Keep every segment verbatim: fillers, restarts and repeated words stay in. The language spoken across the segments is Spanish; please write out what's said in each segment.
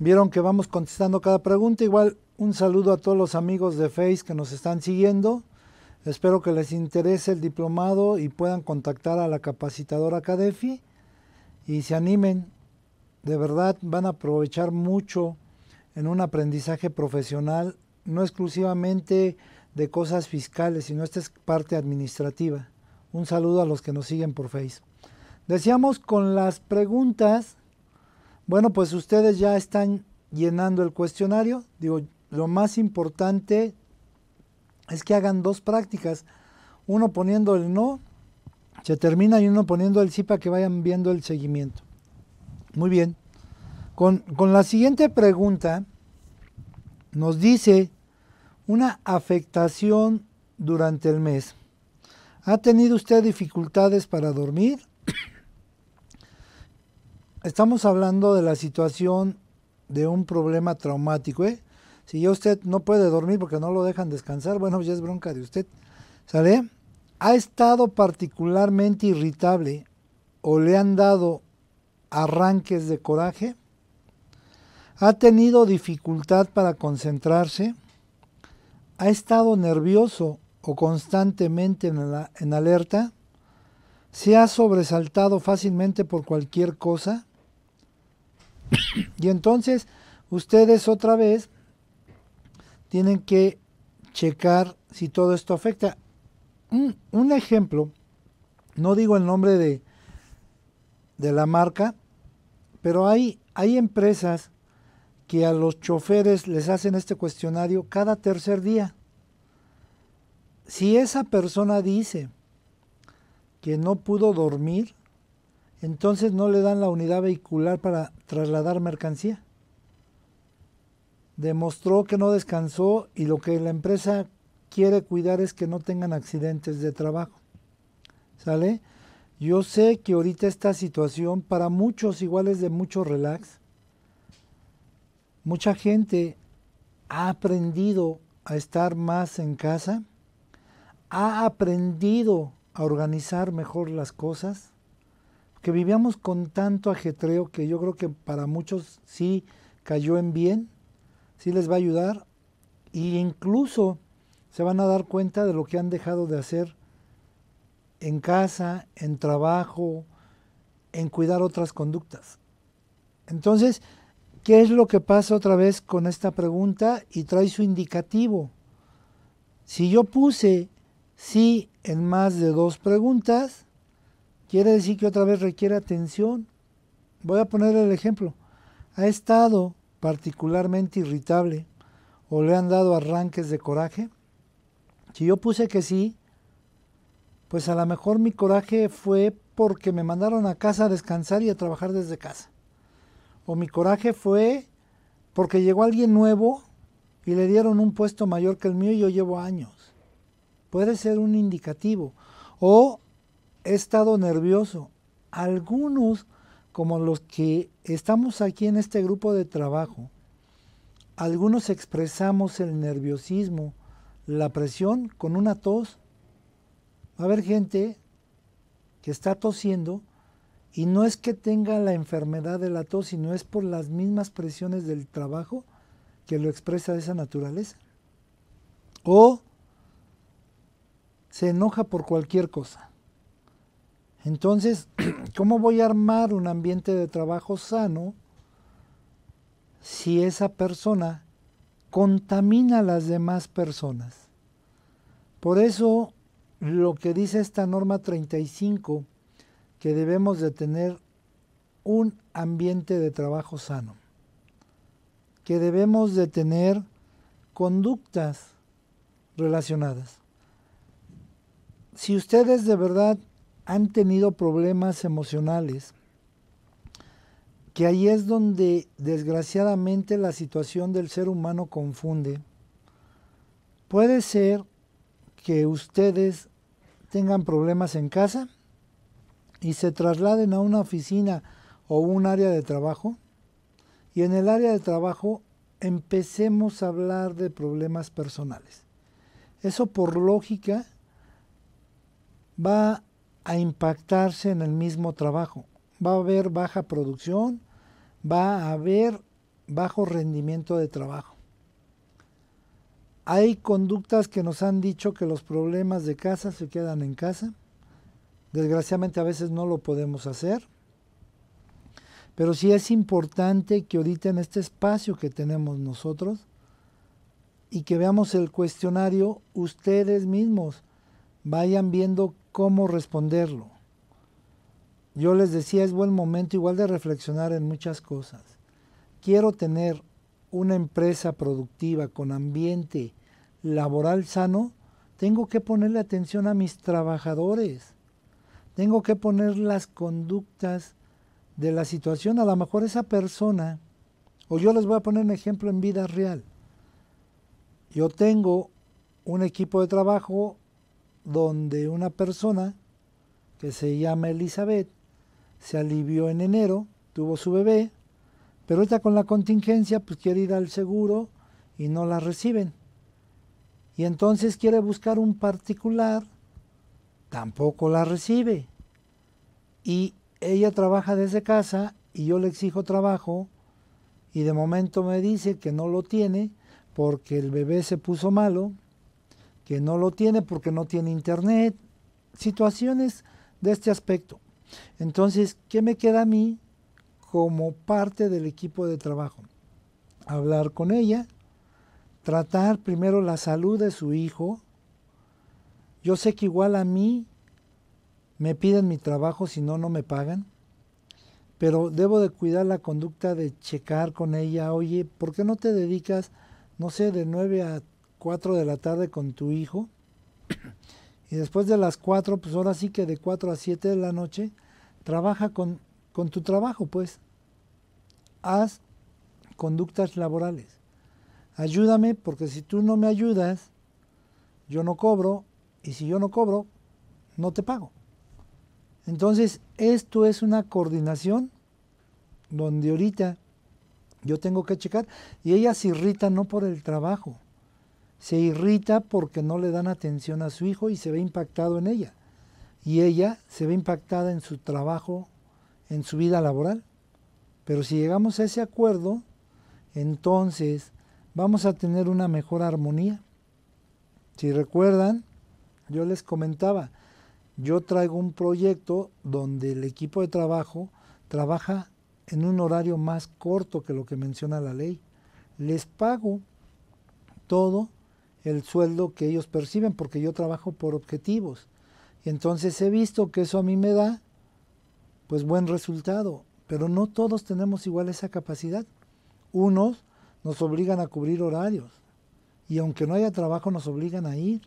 Vieron que vamos contestando cada pregunta. Igual un saludo a todos los amigos de Face que nos están siguiendo. Espero que les interese el diplomado y puedan contactar a la capacitadora Cadefi y se animen. De verdad van a aprovechar mucho en un aprendizaje profesional, no exclusivamente de cosas fiscales, sino esta es parte administrativa. Un saludo a los que nos siguen por Face. Decíamos con las preguntas, bueno, pues ustedes ya están llenando el cuestionario. Digo, lo más importante es que hagan dos prácticas, uno poniendo el no, se termina, y uno poniendo el sí para que vayan viendo el seguimiento. Muy bien, con, con la siguiente pregunta nos dice, una afectación durante el mes. ¿Ha tenido usted dificultades para dormir? Estamos hablando de la situación de un problema traumático, ¿eh? Si ya usted no puede dormir porque no lo dejan descansar, bueno, ya es bronca de usted, ¿sale? ¿Ha estado particularmente irritable o le han dado arranques de coraje? ¿Ha tenido dificultad para concentrarse? ¿Ha estado nervioso o constantemente en, la, en alerta? ¿Se ha sobresaltado fácilmente por cualquier cosa? Y entonces, ustedes otra vez tienen que checar si todo esto afecta. Un, un ejemplo, no digo el nombre de, de la marca, pero hay, hay empresas que a los choferes les hacen este cuestionario cada tercer día. Si esa persona dice que no pudo dormir, entonces no le dan la unidad vehicular para trasladar mercancía. Demostró que no descansó y lo que la empresa quiere cuidar es que no tengan accidentes de trabajo, ¿sale? Yo sé que ahorita esta situación para muchos igual es de mucho relax. Mucha gente ha aprendido a estar más en casa, ha aprendido a organizar mejor las cosas, que vivíamos con tanto ajetreo que yo creo que para muchos sí cayó en bien. Sí les va a ayudar e incluso se van a dar cuenta de lo que han dejado de hacer en casa, en trabajo, en cuidar otras conductas. Entonces, ¿qué es lo que pasa otra vez con esta pregunta? Y trae su indicativo. Si yo puse sí en más de dos preguntas, quiere decir que otra vez requiere atención. Voy a poner el ejemplo. Ha estado particularmente irritable o le han dado arranques de coraje. Si yo puse que sí, pues a lo mejor mi coraje fue porque me mandaron a casa a descansar y a trabajar desde casa, o mi coraje fue porque llegó alguien nuevo y le dieron un puesto mayor que el mío y yo llevo años. Puede ser un indicativo. O he estado nervioso. Algunos, como los que estamos aquí en este grupo de trabajo, algunos expresamos el nerviosismo, la presión con una tos. Va a haber gente que está tosiendo y no es que tenga la enfermedad de la tos, sino es por las mismas presiones del trabajo que lo expresa de esa naturaleza. O se enoja por cualquier cosa. Entonces, ¿cómo voy a armar un ambiente de trabajo sano si esa persona contamina a las demás personas? Por eso, lo que dice esta norma treinta y cinco, que debemos de tener un ambiente de trabajo sano, que debemos de tener conductas relacionadas. Si ustedes de verdad han tenido problemas emocionales, que ahí es donde desgraciadamente la situación del ser humano confunde. Puede ser que ustedes tengan problemas en casa y se trasladen a una oficina o un área de trabajo, y en el área de trabajo empecemos a hablar de problemas personales. Eso por lógica va a a impactarse en el mismo trabajo. Va a haber baja producción, va a haber bajo rendimiento de trabajo. Hay conductas que nos han dicho que los problemas de casa se quedan en casa. Desgraciadamente a veces no lo podemos hacer, pero sí es importante que ahorita en este espacio que tenemos nosotros y que veamos el cuestionario, ustedes mismos vayan viendo cómo responderlo. Yo les decía, es buen momento igual de reflexionar en muchas cosas. Quiero tener una empresa productiva con ambiente laboral sano, tengo que ponerle atención a mis trabajadores. Tengo que poner las conductas de la situación. A lo mejor esa persona, o yo les voy a poner un ejemplo en vida real. Yo tengo un equipo de trabajo donde una persona que se llama Elizabeth se alivió en enero, tuvo su bebé, pero ahorita con la contingencia pues quiere ir al seguro y no la reciben. Y entonces quiere buscar un particular, tampoco la recibe, y ella trabaja desde casa y yo le exijo trabajo y de momento me dice que no lo tiene porque el bebé se puso malo, que no lo tiene porque no tiene internet, situaciones de este aspecto. Entonces, ¿qué me queda a mí como parte del equipo de trabajo? Hablar con ella, tratar primero la salud de su hijo. Yo sé que igual a mí me piden mi trabajo, si no, no me pagan. Pero debo de cuidar la conducta de checar con ella. Oye, ¿por qué no te dedicas, no sé, de nueve a cuatro de la tarde con tu hijo? Y después de las cuatro, pues ahora sí que de cuatro a siete de la noche, trabaja con, con tu trabajo, pues. Haz conductas laborales. Ayúdame, porque si tú no me ayudas, yo no cobro. Y si yo no cobro, no te pago. Entonces, esto es una coordinación donde ahorita yo tengo que checar. Y ella se irrita no por el trabajo. Se irrita porque no le dan atención a su hijo y se ve impactado en ella. Y ella se ve impactada en su trabajo, en su vida laboral. Pero si llegamos a ese acuerdo, entonces vamos a tener una mejor armonía. Si recuerdan, yo les comentaba, yo traigo un proyecto donde el equipo de trabajo trabaja en un horario más corto que lo que menciona la ley. Les pago todo el sueldo que ellos perciben porque yo trabajo por objetivos. Y entonces he visto que eso a mí me da pues buen resultado, pero no todos tenemos igual esa capacidad. Unos nos obligan a cubrir horarios y aunque no haya trabajo nos obligan a ir.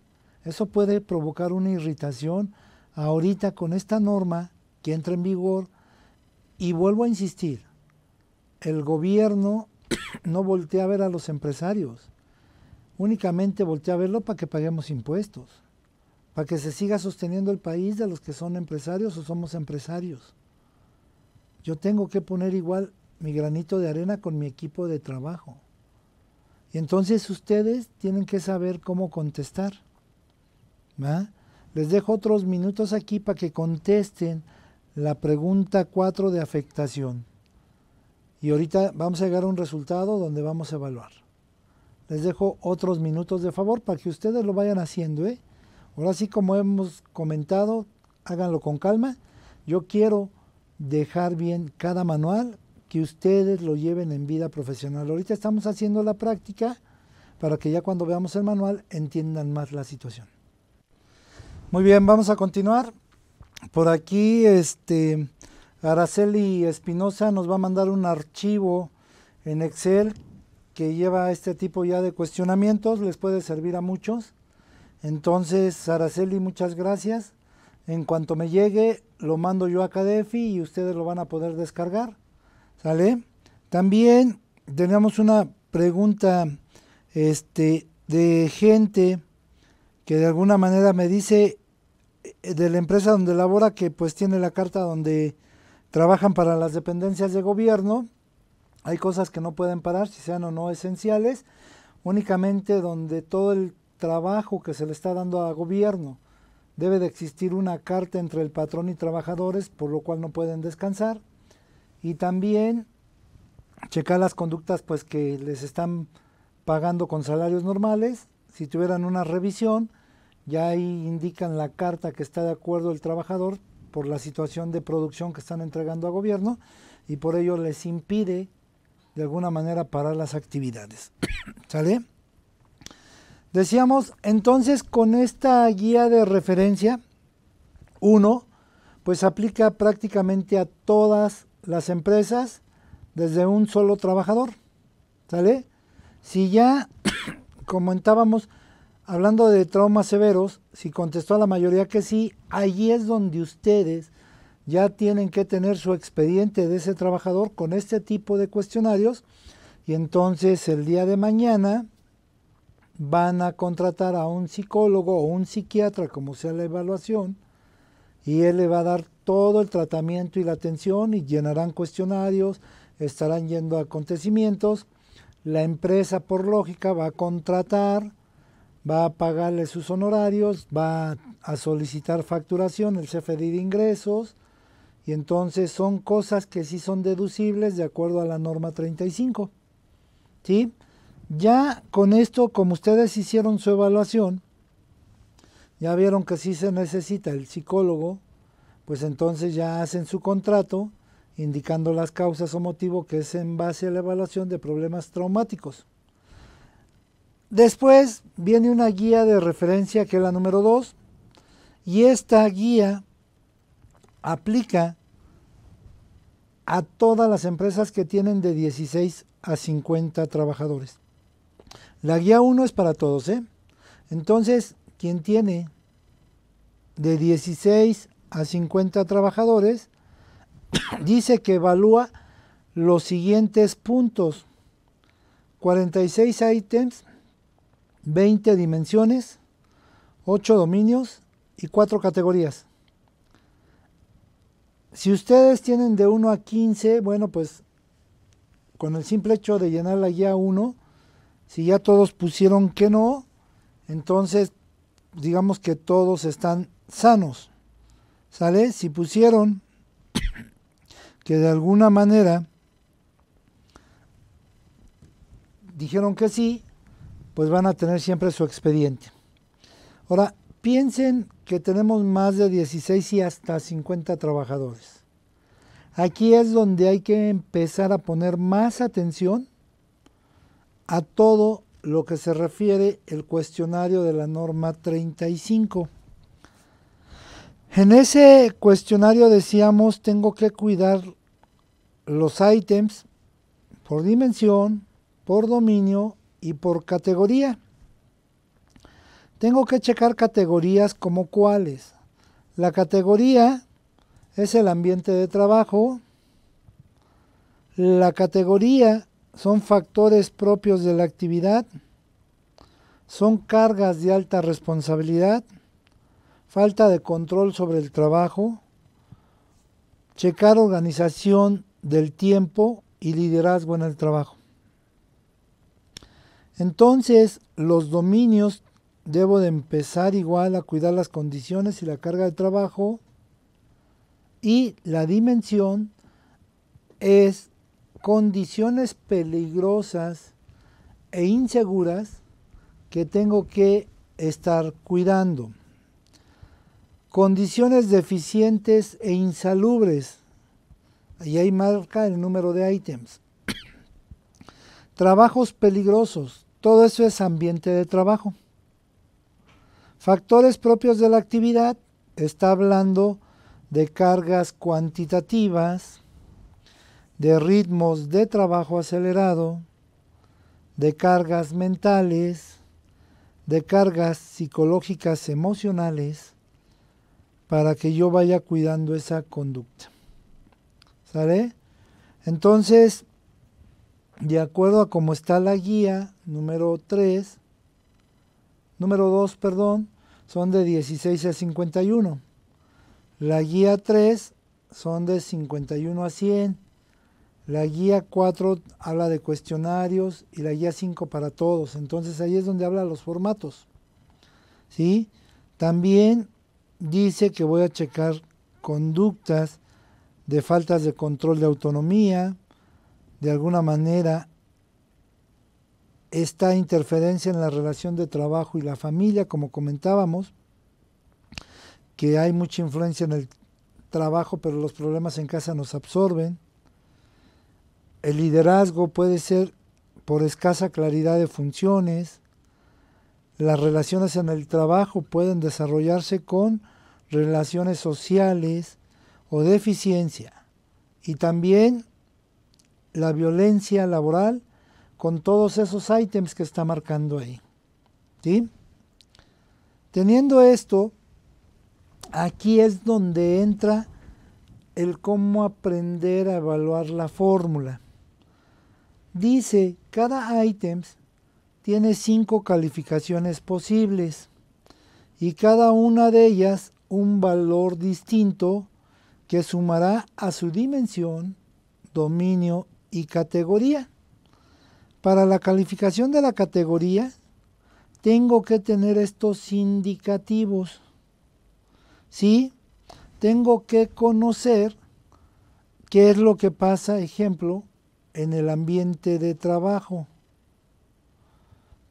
Eso puede provocar una irritación ahorita con esta norma que entra en vigor. Y vuelvo a insistir, el gobierno no voltea a ver a los empresarios, únicamente voltea a verlo para que paguemos impuestos, para que se siga sosteniendo el país de los que son empresarios o somos empresarios. Yo tengo que poner igual mi granito de arena con mi equipo de trabajo. Y entonces ustedes tienen que saber cómo contestar. ¿Ah? Les dejo otros minutos aquí para que contesten la pregunta cuatro de afectación. Y ahorita vamos a llegar a un resultado donde vamos a evaluar. Les dejo otros minutos de favor para que ustedes lo vayan haciendo, ¿eh? Ahora sí, como hemos comentado, háganlo con calma. Yo quiero dejar bien cada manual, que ustedes lo lleven en vida profesional. Ahorita estamos haciendo la práctica para que ya cuando veamos el manual entiendan más la situación. Muy bien, vamos a continuar. Por aquí este, Araceli Espinosa nos va a mandar un archivo en Excel que lleva este tipo ya de cuestionamientos, les puede servir a muchos. Entonces, Araceli, muchas gracias. En cuanto me llegue, lo mando yo a Cadefi y ustedes lo van a poder descargar. ¿Sale? También tenemos una pregunta este, de gente que de alguna manera me dice de la empresa donde labora que pues tiene la carta donde trabajan para las dependencias de gobierno. Hay cosas que no pueden parar, si sean o no esenciales, únicamente donde todo el trabajo que se le está dando a gobierno debe de existir una carta entre el patrón y trabajadores, por lo cual no pueden descansar. Y también checar las conductas pues que les están pagando con salarios normales. Si tuvieran una revisión, ya ahí indican la carta que está de acuerdo el trabajador por la situación de producción que están entregando a gobierno y por ello les impide de alguna manera parar las actividades. ¿Sale? Decíamos, entonces, con esta guía de referencia, uno, pues aplica prácticamente a todas las empresas desde un solo trabajador. ¿Sale? Si ya, comentábamos, hablando de traumas severos, si contestó a la mayoría que sí, allí es donde ustedes ya tienen que tener su expediente de ese trabajador con este tipo de cuestionarios y entonces el día de mañana van a contratar a un psicólogo o un psiquiatra, como sea la evaluación, y él le va a dar todo el tratamiento y la atención y llenarán cuestionarios, estarán yendo a acontecimientos. La empresa, por lógica, va a contratar, va a pagarle sus honorarios, va a solicitar facturación, el C F D I de ingresos, y entonces son cosas que sí son deducibles de acuerdo a la norma treinta y cinco. ¿Sí? Ya con esto, como ustedes hicieron su evaluación, ya vieron que sí se necesita el psicólogo, pues entonces ya hacen su contrato, indicando las causas o motivo que es en base a la evaluación de problemas traumáticos. Después viene una guía de referencia que es la número dos, y esta guía aplica a todas las empresas que tienen de dieciséis a cincuenta trabajadores. La guía uno es para todos, ¿eh? Entonces, quien tiene de dieciséis a cincuenta trabajadores, dice que evalúa los siguientes puntos: cuarenta y seis ítems, veinte dimensiones, ocho dominios y cuatro categorías. Si ustedes tienen de uno a quince, bueno, pues con el simple hecho de llenar la guía uno, si ya todos pusieron que no, entonces digamos que todos están sanos. ¿Sale? Si pusieron que de alguna manera dijeron que sí, pues van a tener siempre su expediente. Ahora, piensen que tenemos más de dieciséis y hasta cincuenta trabajadores. Aquí es donde hay que empezar a poner más atención a todo lo que se refiere el cuestionario de la norma treinta y cinco. En ese cuestionario decíamos, tengo que cuidar los ítems por dimensión, por dominio y por categoría. Tengo que checar categorías como cuáles. La categoría es el ambiente de trabajo. La categoría son factores propios de la actividad. Son cargas de alta responsabilidad. Falta de control sobre el trabajo, checar organización del tiempo y liderazgo en el trabajo. Entonces, los dominios debo de empezar igual a cuidar las condiciones y la carga de trabajo, y la dimensión es condiciones peligrosas e inseguras que tengo que estar cuidando. Condiciones deficientes e insalubres, y ahí marca el número de ítems. Trabajos peligrosos, todo eso es ambiente de trabajo. Factores propios de la actividad, está hablando de cargas cuantitativas, de ritmos de trabajo acelerado, de cargas mentales, de cargas psicológicas emocionales, para que yo vaya cuidando esa conducta. ¿Sale? Entonces, de acuerdo a cómo está la guía, número tres, número dos, perdón, son de dieciséis a cincuenta y uno. La guía tres son de cincuenta y uno a cien. La guía cuatro habla de cuestionarios y la guía cinco para todos. Entonces, ahí es donde habla los formatos. ¿Sí? También dice que voy a checar conductas de faltas de control de autonomía, de alguna manera esta interferencia en la relación de trabajo y la familia, como comentábamos, que hay mucha influencia en el trabajo, pero los problemas en casa nos absorben. El liderazgo puede ser por escasa claridad de funciones. Las relaciones en el trabajo pueden desarrollarse con relaciones sociales o deficiencia. Y también la violencia laboral con todos esos ítems que está marcando ahí. ¿Sí? Teniendo esto, aquí es donde entra el cómo aprender a evaluar la fórmula. Dice, cada ítem tiene cinco calificaciones posibles y cada una de ellas un valor distinto que sumará a su dimensión, dominio y categoría. Para la calificación de la categoría, tengo que tener estos indicativos. ¿Sí? Tengo que conocer qué es lo que pasa, ejemplo, en el ambiente de trabajo.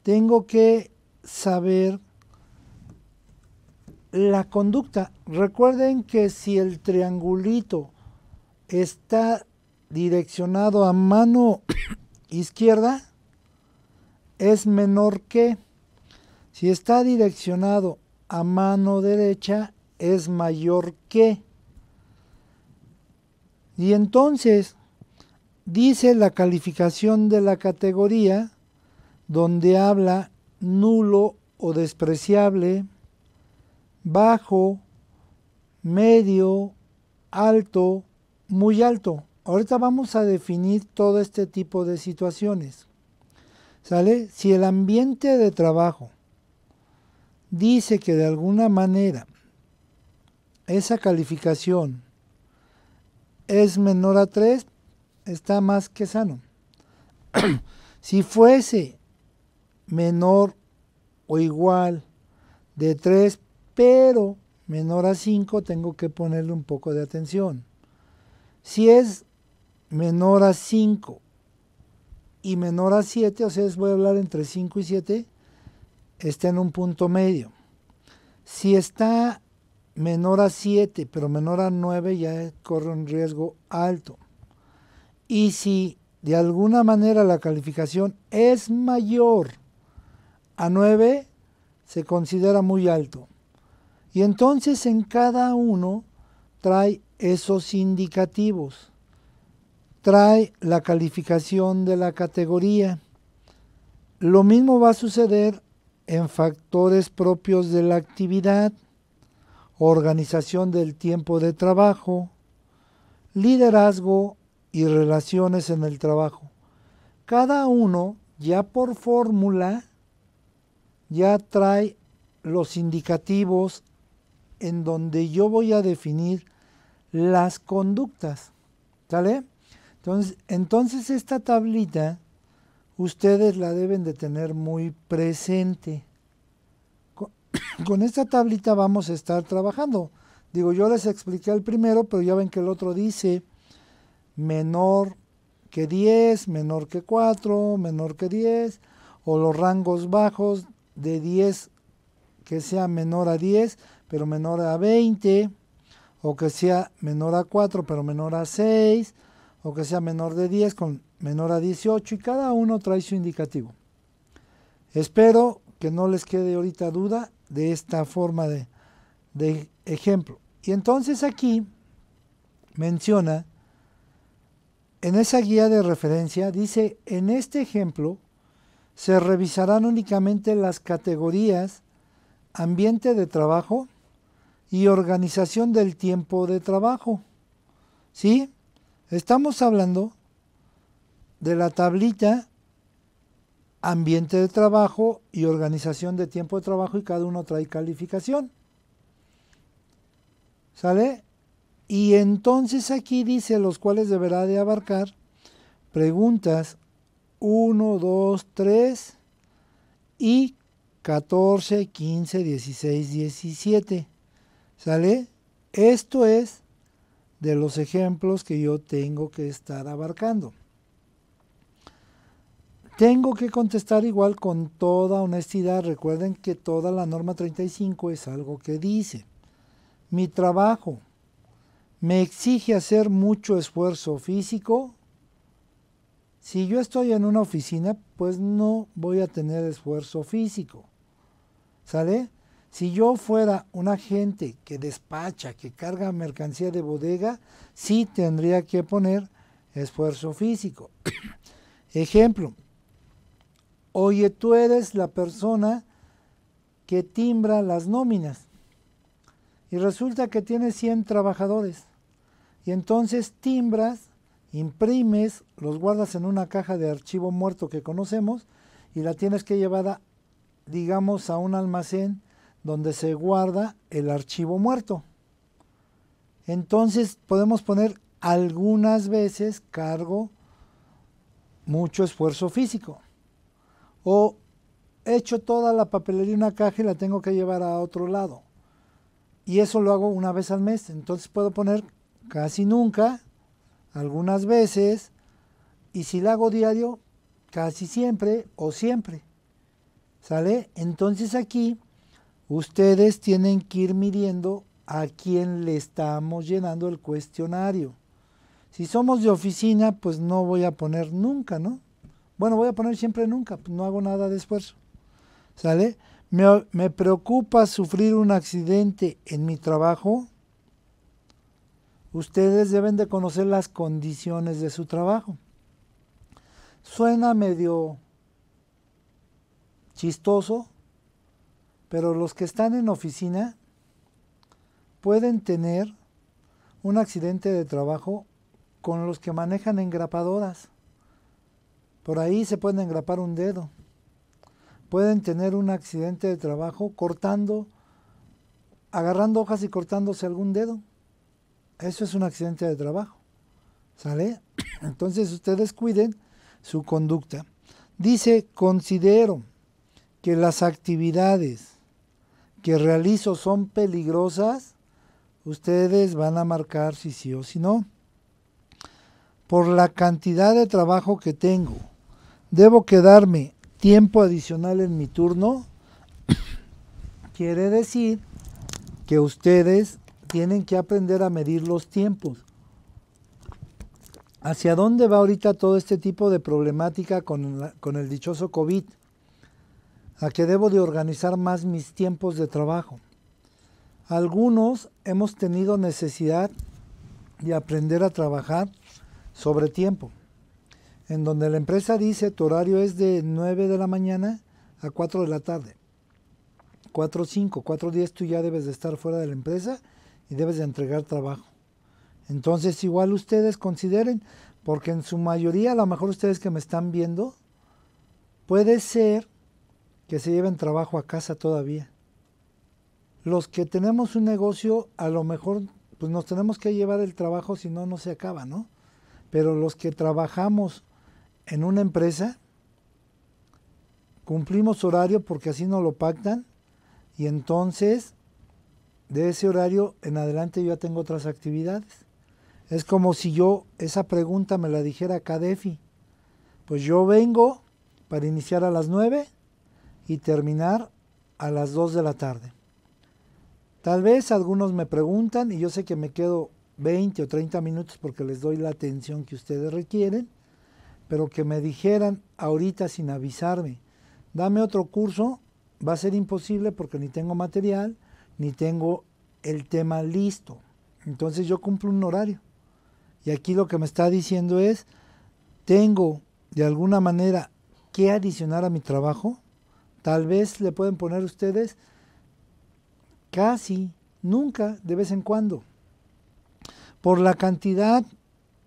Tengo que saber la conducta. Recuerden que si el triangulito está direccionado a mano izquierda, es menor que. Si está direccionado a mano derecha, es mayor que. Y entonces dice la calificación de la categoría, donde habla nulo o despreciable, bajo, medio, alto, muy alto. Ahorita vamos a definir todo este tipo de situaciones. ¿Sale? Si el ambiente de trabajo dice que de alguna manera esa calificación es menor a tres, está más que sano. Si fuese menor o igual de tres, pero menor a cinco, tengo que ponerle un poco de atención. Si es menor a cinco y menor a siete, o sea, les voy a hablar entre cinco y siete, está en un punto medio. Si está menor a siete, pero menor a nueve, ya corre un riesgo alto. Y si de alguna manera la calificación es mayor a nueve, se considera muy alto. Y entonces en cada uno trae esos indicativos. Trae la calificación de la categoría. Lo mismo va a suceder en factores propios de la actividad, organización del tiempo de trabajo, liderazgo y relaciones en el trabajo. Cada uno, ya por fórmula, ya trae los indicativos en donde yo voy a definir las conductas. ¿Sale? Entonces, entonces esta tablita ustedes la deben de tener muy presente. Con esta tablita vamos a estar trabajando. Digo, yo les expliqué el primero, pero ya ven que el otro dice menor que diez, menor que cuatro, menor que diez, o los rangos bajos de diez que sea menor a diez, pero menor a veinte, o que sea menor a cuatro, pero menor a seis, o que sea menor de diez con menor a dieciocho, y cada uno trae su indicativo. Espero que no les quede ahorita duda de esta forma de, de ejemplo. Y entonces aquí menciona, en esa guía de referencia, dice, en este ejemplo se revisarán únicamente las categorías ambiente de trabajo y organización del tiempo de trabajo. ¿Sí? Estamos hablando de la tablita ambiente de trabajo y organización de tiempo de trabajo, y cada uno trae calificación. ¿Sale? Y entonces aquí dice los cuales deberá de abarcar preguntas uno, dos, tres y catorce, quince, dieciséis, diecisiete. ¿Sale? Esto es de los ejemplos que yo tengo que estar abarcando. Tengo que contestar igual con toda honestidad. Recuerden que toda la norma treinta y cinco es algo que dice. Mi trabajo me exige hacer mucho esfuerzo físico. Si yo estoy en una oficina, pues no voy a tener esfuerzo físico. ¿Sale? Si yo fuera un agente que despacha, que carga mercancía de bodega, sí tendría que poner esfuerzo físico. Ejemplo. Oye, tú eres la persona que timbra las nóminas y resulta que tienes cien trabajadores y entonces timbras, imprimes, los guardas en una caja de archivo muerto que conocemos y la tienes que llevar, a, digamos, a un almacén donde se guarda el archivo muerto. Entonces podemos poner algunas veces cargo mucho esfuerzo físico. O echo toda la papelería en una caja y la tengo que llevar a otro lado. Y eso lo hago una vez al mes. Entonces puedo poner casi nunca, algunas veces. Y si la hago diario, casi siempre o siempre. ¿Sale? Entonces aquí ustedes tienen que ir midiendo a quién le estamos llenando el cuestionario. Si somos de oficina, pues no voy a poner nunca, ¿no? Bueno, voy a poner siempre nunca, pues no hago nada de esfuerzo, ¿sale? Me, me preocupa sufrir un accidente en mi trabajo. Ustedes deben de conocer las condiciones de su trabajo. Suena medio chistoso, pero los que están en oficina pueden tener un accidente de trabajo con los que manejan engrapadoras. Por ahí se pueden engrapar un dedo. Pueden tener un accidente de trabajo cortando, agarrando hojas y cortándose algún dedo. Eso es un accidente de trabajo. ¿Sale? Entonces ustedes cuiden su conducta. Dice, considero que las actividades que realizo son peligrosas. Ustedes van a marcar si sí o si no. Por la cantidad de trabajo que tengo, ¿debo quedarme tiempo adicional en mi turno? Quiere decir que ustedes tienen que aprender a medir los tiempos. ¿Hacia dónde va ahorita todo este tipo de problemática con, la, con el dichoso COVID? ¿A qué debo de organizar más mis tiempos de trabajo? Algunos hemos tenido necesidad de aprender a trabajar sobre tiempo, en donde la empresa dice tu horario es de nueve de la mañana a cuatro de la tarde, cuatro, cinco, cuatro, diez tú ya debes de estar fuera de la empresa y debes de entregar trabajo. Entonces igual ustedes consideren, porque en su mayoría, a lo mejor ustedes que me están viendo, puede ser que se lleven trabajo a casa todavía. Los que tenemos un negocio, a lo mejor pues nos tenemos que llevar el trabajo, si no, no se acaba, ¿no? Pero los que trabajamos en una empresa, cumplimos horario porque así nos lo pactan, y entonces de ese horario en adelante yo ya tengo otras actividades. Es como si yo esa pregunta me la dijera Cadefi. Pues yo vengo para iniciar a las nueve y terminar a las dos de la tarde. Tal vez algunos me preguntan y yo sé que me quedo veinte o treinta minutos porque les doy la atención que ustedes requieren, pero que me dijeran ahorita sin avisarme, dame otro curso, va a ser imposible porque ni tengo material, ni tengo el tema listo. Entonces yo cumplo un horario. Y aquí lo que me está diciendo es, tengo de alguna manera que adicionar a mi trabajo. Tal vez le pueden poner ustedes casi nunca, de vez en cuando. Por la cantidad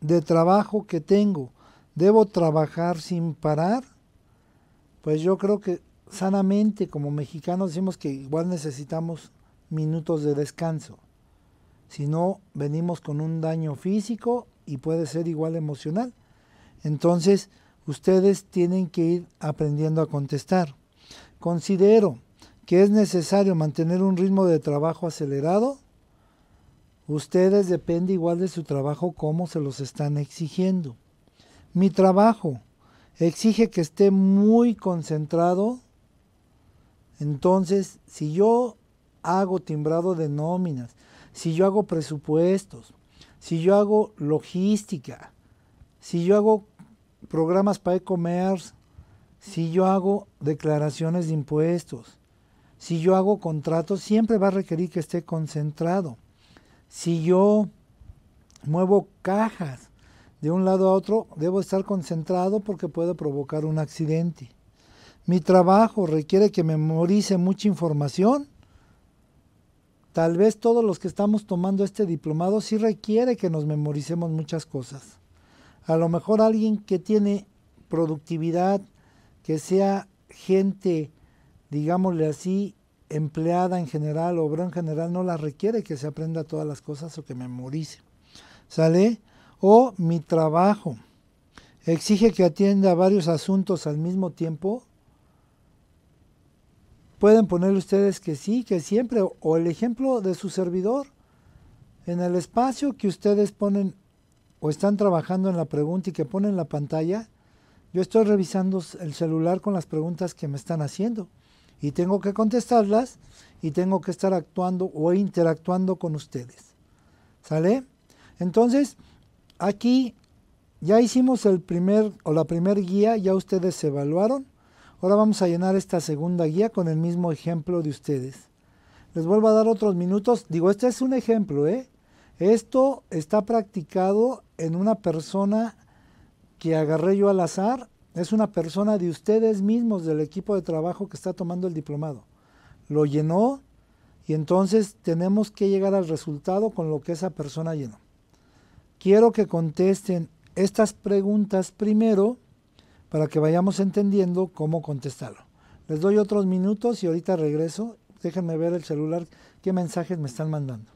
de trabajo que tengo, ¿debo trabajar sin parar? Pues yo creo que sanamente como mexicanos decimos que igual necesitamos minutos de descanso. Si no, venimos con un daño físico y puede ser igual emocional. Entonces, ustedes tienen que ir aprendiendo a contestar. Considero que es necesario mantener un ritmo de trabajo acelerado. Ustedes depende igual de su trabajo, cómo se los están exigiendo. Mi trabajo exige que esté muy concentrado. Entonces, si yo hago timbrado de nóminas, si yo hago presupuestos, si yo hago logística, si yo hago programas para e-commerce, si yo hago declaraciones de impuestos, si yo hago contratos, siempre va a requerir que esté concentrado. Si yo muevo cajas de un lado a otro, debo estar concentrado porque puedo provocar un accidente. Mi trabajo requiere que memorice mucha información. Tal vez todos los que estamos tomando este diplomado sí requiere que nos memoricemos muchas cosas. A lo mejor alguien que tiene productividad, que sea gente, digámosle así, empleada en general, obrero en general, no la requiere que se aprenda todas las cosas o que memorice. ¿Sale? O mi trabajo exige que atienda varios asuntos al mismo tiempo. Pueden ponerle ustedes que sí, que siempre, o el ejemplo de su servidor. En el espacio que ustedes ponen o están trabajando en la pregunta y que ponen la pantalla, yo estoy revisando el celular con las preguntas que me están haciendo y tengo que contestarlas y tengo que estar actuando o interactuando con ustedes. ¿Sale? Entonces, aquí ya hicimos el primer o la primer guía, ya ustedes se evaluaron. Ahora vamos a llenar esta segunda guía con el mismo ejemplo de ustedes. Les vuelvo a dar otros minutos. Digo, este es un ejemplo, ¿eh? Esto está practicado en una persona que agarré yo al azar. Es una persona de ustedes mismos, del equipo de trabajo que está tomando el diplomado. Lo llenó y entonces tenemos que llegar al resultado con lo que esa persona llenó. Quiero que contesten estas preguntas primero, para que vayamos entendiendo cómo contestarlo. Les doy otros minutos y ahorita regreso. Déjenme ver el celular, qué mensajes me están mandando.